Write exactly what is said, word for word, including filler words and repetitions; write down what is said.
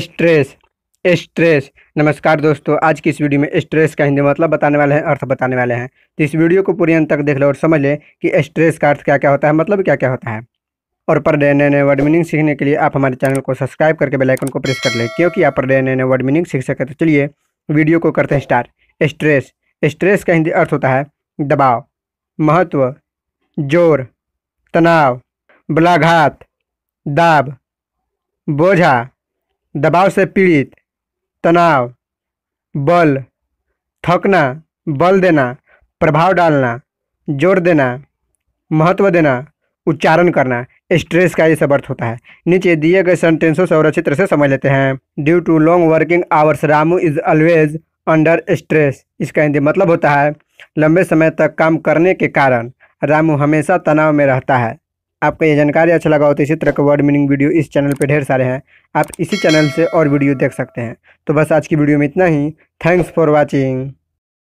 Stress stress नमस्कार दोस्तों, आज की इस वीडियो में स्ट्रेस का हिंदी मतलब बताने वाले हैं, अर्थ बताने वाले हैं। तो इस वीडियो को पूरी अंत तक देख लो और समझ लें कि स्ट्रेस का अर्थ क्या क्या होता है, मतलब क्या क्या होता है। और पर डे नए नए वर्ड मीनिंग सीखने के लिए आप हमारे चैनल को सब्सक्राइब करके बेल आइकन को प्रेस कर लें, क्योंकि आप पर डे नए नए वर्ड मीनिंग सीख सकें। तो चलिए वीडियो को करते हैं स्टार्ट। स्ट्रेस स्ट्रेस का हिंदी अर्थ होता है दबाव, महत्व, जोर, तनाव, बलाघात, दाब, बोझा, दबाव से पीड़ित, तनाव, बल, थकना, बल देना, प्रभाव डालना, जोर देना, महत्व देना, उच्चारण करना। स्ट्रेस का ये सब अर्थ होता है। नीचे दिए गए सेंटेंसों से और अच्छी तरह से समझ लेते हैं। Due to long working hours Ramu is always under stress. इसका हिंदी मतलब होता है लंबे समय तक काम करने के कारण रामू हमेशा तनाव में रहता है। आपको ये जानकारी अच्छा लगा हो तो इसी तरह का वर्ड मीनिंग वीडियो इस चैनल पे ढेर सारे हैं, आप इसी चैनल से और वीडियो देख सकते हैं। तो बस आज की वीडियो में इतना ही। Thanks for watching.